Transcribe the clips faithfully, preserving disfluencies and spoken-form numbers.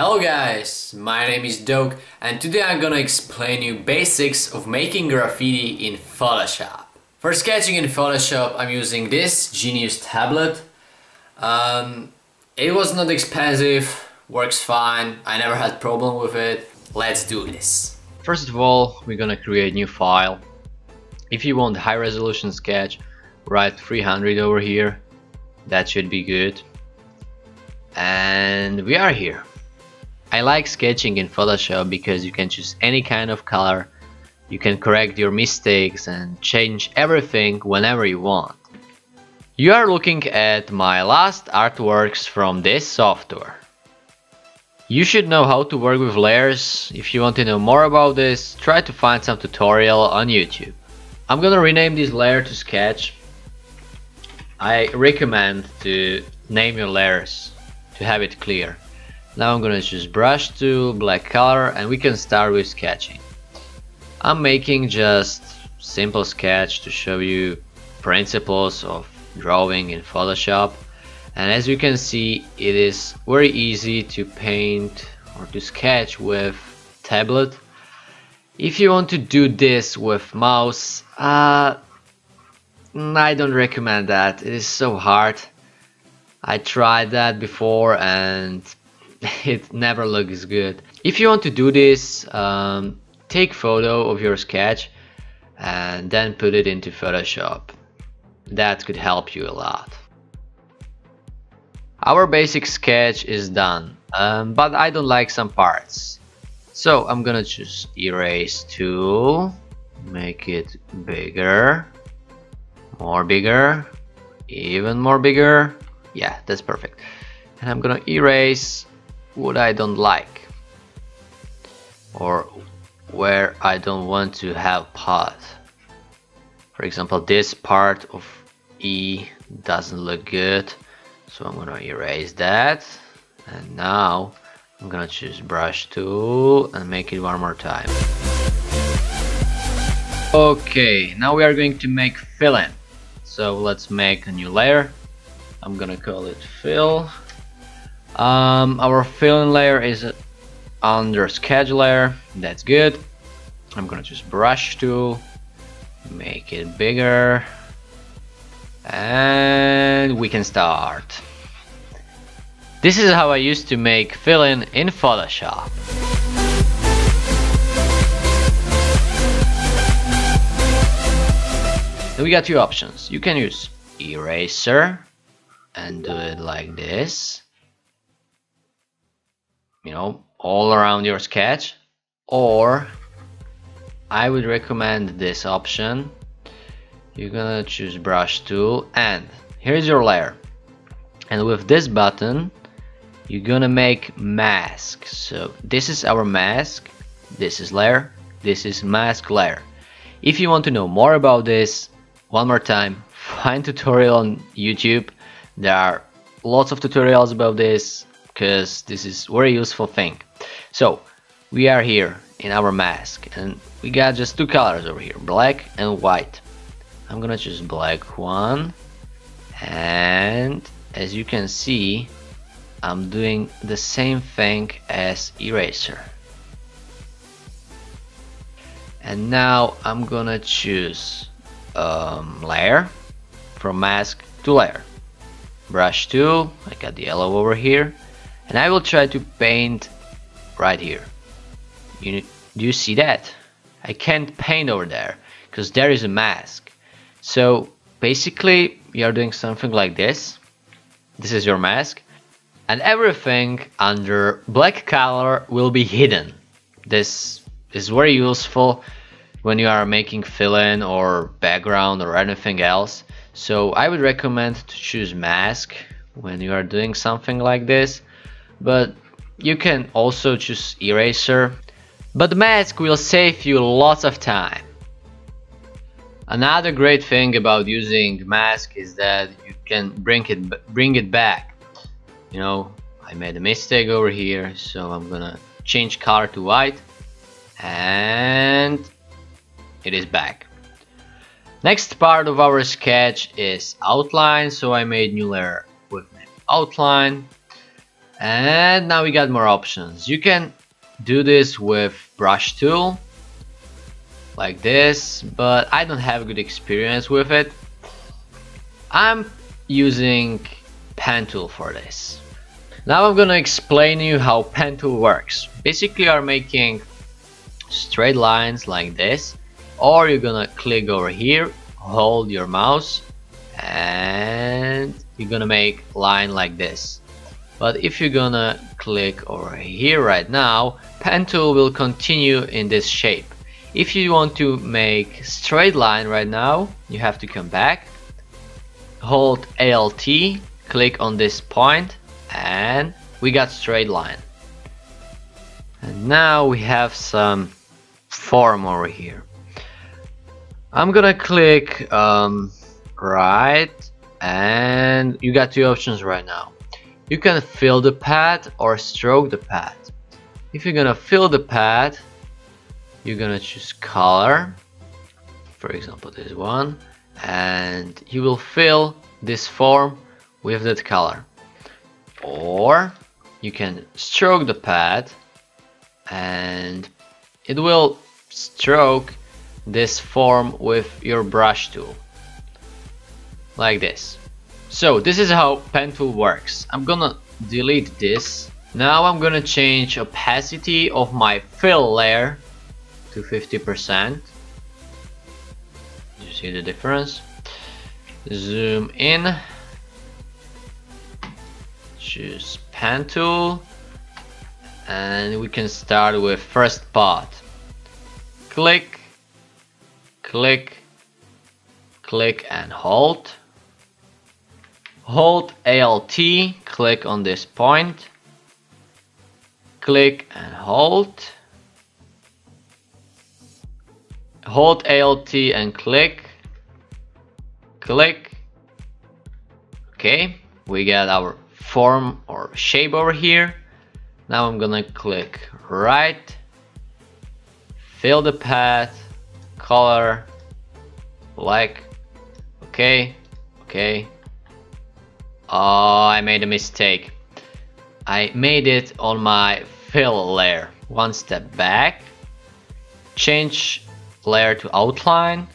Hello guys, my name is Doke and today I'm gonna explain you basics of making graffiti in Photoshop. For sketching in Photoshop I'm using this Genius tablet. Um, it was not expensive, works fine, I never had problem with it. Let's do this. First of all, we're gonna create new file. If you want high resolution sketch, write three hundred over here, that should be good. And we are here. I like sketching in Photoshop because you can choose any kind of color, you can correct your mistakes and change everything whenever you want. You are looking at my last artworks from this software. You should know how to work with layers. If you want to know more about this, try to find some tutorial on YouTube. I'm gonna rename this layer to sketch. I recommend to name your layers to have it clear. Now I'm gonna choose brush tool, black color, and we can start with sketching. I'm making just simple sketch to show you principles of drawing in Photoshop. And as you can see, it is very easy to paint or to sketch with tablet. If you want to do this with mouse, uh, I don't recommend that. It is so hard. I tried that before and it never looks good. If you want to do this, um, take photo of your sketch and then put it into Photoshop. That could help you a lot. Our basic sketch is done, um, but I don't like some parts. So I'm gonna choose erase tool, make it bigger, more bigger, even more bigger. Yeah, that's perfect. And I'm gonna erase what I don't like or where I don't want to have path. For example, this part of E doesn't look good, so I'm gonna erase that. And now I'm gonna choose brush tool and make it one more time. Okay, now we are going to make fill-in. So let's make a new layer. I'm gonna call it fill. Um, our fill-in layer is under sketch layer, that's good. I'm gonna choose brush tool, make it bigger, and we can start. This is how I used to make fill-in in Photoshop. So we got two options. You can use eraser and do it like this, you know, all around your sketch, or I would recommend this option. You're gonna choose brush tool and here's your layer, and with this button you're gonna make mask. So this is our mask, this is layer, this is mask layer. If you want to know more about this, one more time, find tutorial on YouTube. There are lots of tutorials about this because this is very useful thing. So we are here in our mask and we got just two colors over here, black and white. I'm gonna choose black one, and as you can see I'm doing the same thing as eraser. And now I'm gonna choose um, layer, from mask to layer, brush tool, I got the yellow over here. And I will try to paint right here. You, do you see that? I can't paint over there because there is a mask. So basically you are doing something like this. This is your mask and everything under black color will be hidden. This is very useful when you are making fill-in or background or anything else. So I would recommend to choose mask when you are doing something like this. But you can also choose eraser, but mask will save you lots of time. Another great thing about using mask is that you can bring it bring it back. You know, I made a mistake over here, so I'm gonna change color to white and it is back. Next part of our sketch is outline, so I made new layer with outline. And now we got more options. You can do this with brush tool like this, but I don't have good experience with it. I'm using pen tool for this. Now I'm gonna explain you how pen tool works. Basically you are making straight lines like this, or you're gonna click over here, hold your mouse, and you're gonna make line like this. But if you're gonna click over here right now, pen tool will continue in this shape. If you want to make straight line right now, you have to come back, hold Alt, click on this point, and we got straight line. And now we have some form over here. I'm gonna click um, right, and you got two options right now. You can fill the pad or stroke the pad. If you're gonna fill the pad, you're gonna choose color, for example this one, and you will fill this form with that color. Or you can stroke the pad, and it will stroke this form with your brush tool like this. So this is how pen tool works. I'm gonna delete this. Now I'm gonna change opacity of my fill layer to fifty percent. You see the difference? Zoom in, choose pen tool, and we can start with first part. Click, click, click and hold. Hold Alt, click on this point, click and hold. Hold Alt and click, click. Okay, we got our form or shape over here. Now I'm gonna click right, fill the path, color, black. Okay, okay. Oh, I made a mistake. I made it on my fill layer. One step back, change layer to outline,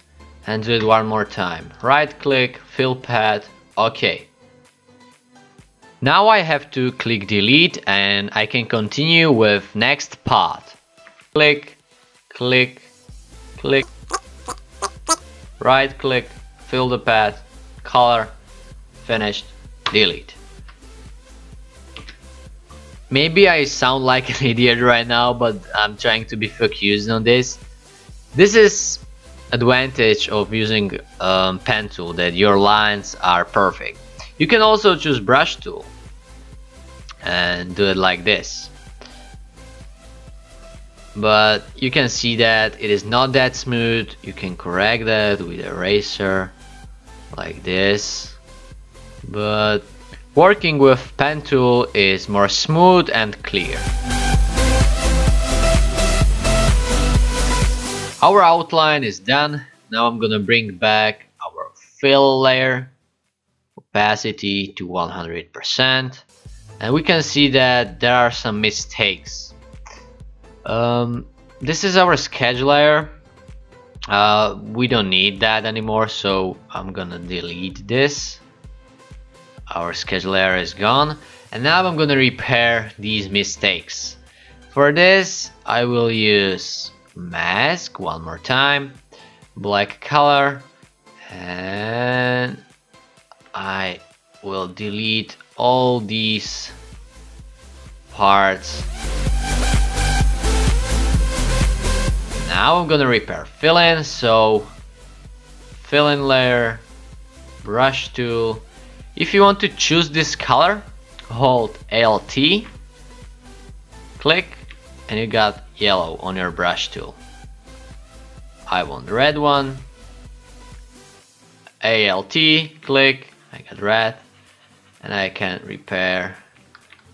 and do it one more time. Right click, fill pad, okay. Now I have to click delete and I can continue with next part. Click, click, click, right click, fill the pad, color, finished. Delete. Maybe I sound like an idiot right now, but I'm trying to be focused on this. This is advantage of using um, pen tool, that your lines are perfect. You can also choose brush tool and do it like this. But you can see that it is not that smooth. You can correct that with eraser like this. But working with pen tool is more smooth and clear. Our outline is done. Now I'm gonna bring back our fill layer, opacity to one hundred percent, and we can see that there are some mistakes. Um, this is our sketch layer. Uh, we don't need that anymore, so I'm gonna delete this. Our sketch layer is gone, and now I'm gonna repair these mistakes. For this, I will use mask one more time, black color, and I will delete all these parts. Now I'm gonna repair fill-in, so fill-in layer, brush tool. If you want to choose this color, hold Alt, click, and you got yellow on your brush tool. I want red one. Alt, click, I got red, and I can repair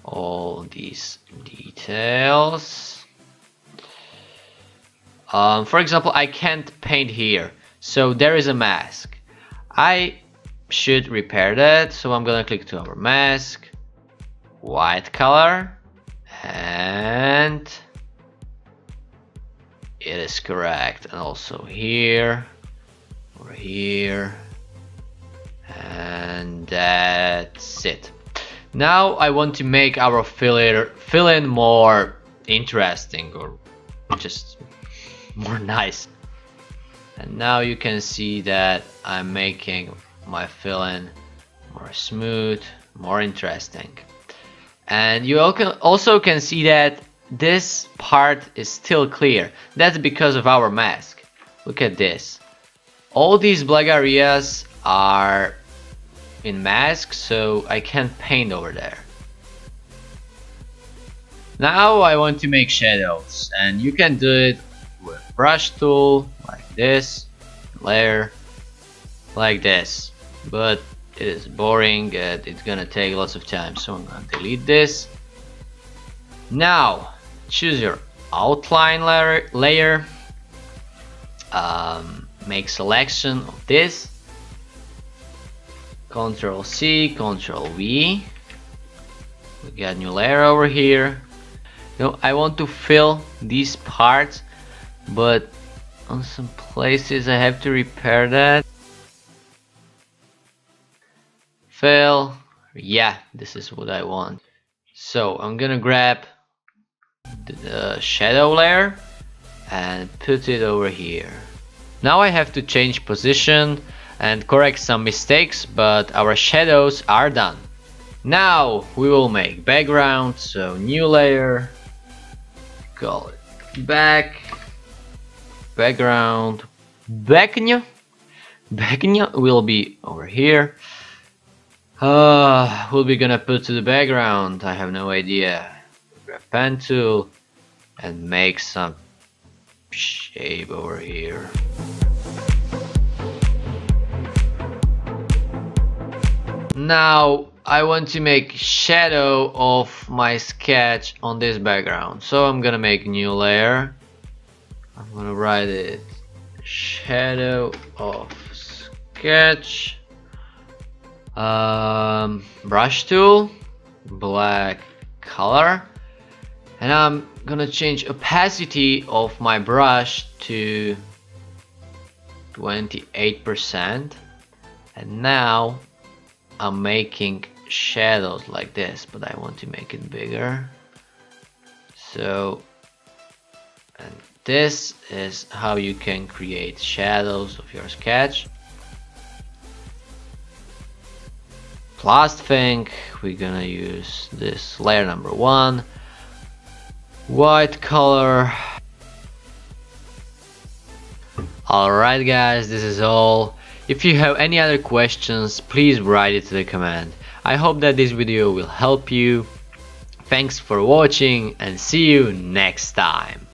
all these details. Um, for example, I can't paint here, so there is a mask. I should repair that, so I'm gonna click to our mask, white color, and it is correct. And also here, over here, and that's it. Now I want to make our filler fill-in more interesting, or just more nice. And now you can see that I'm making my fill-in more smooth, more interesting. And you also can see that this part is still clear. That's because of our mask. Look at this. All these black areas are in mask, so I can't paint over there. Now I want to make shadows, and you can do it with brush tool, like this, layer, like this. But it is boring, and it's gonna take lots of time, so I'm gonna delete this. Now choose your outline layer, layer. Um, make selection of this, Control C, Control V. We got new layer over here. Now I want to fill these parts, but on some places I have to repair that. Fill, yeah, this is what I want. So I'm gonna grab the, the shadow layer and put it over here. Now I have to change position and correct some mistakes, but our shadows are done. Now we will make background, so new layer, call it back, background, background, background will be over here. Uh, we'll be gonna put to the background, I have no idea. Grab pen tool and make some shape over here. Now I want to make shadow of my sketch on this background, so I'm gonna make new layer. I'm gonna write it shadow of sketch, um, brush tool, black color, and I'm gonna change opacity of my brush to twenty-eight percent, and now I'm making shadows like this, but I want to make it bigger. So, and this is how you can create shadows of your sketch. Last thing, we're gonna use this layer number one, white color. Alright guys, this is all. If you have any other questions, please write it to the comment. I hope that this video will help you. Thanks for watching and see you next time.